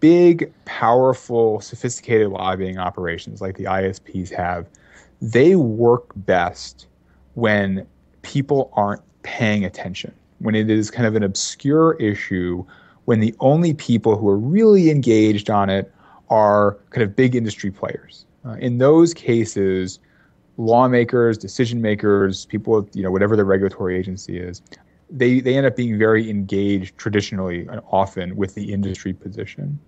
big, powerful, sophisticated lobbying operations like the ISPs have, they work best when people aren't paying attention, when it is kind of an obscure issue, when the only people who are really engaged on it are kind of big industry players. In those cases, lawmakers, decision makers, people, whatever the regulatory agency is, they end up being very engaged traditionally and often with the industry position.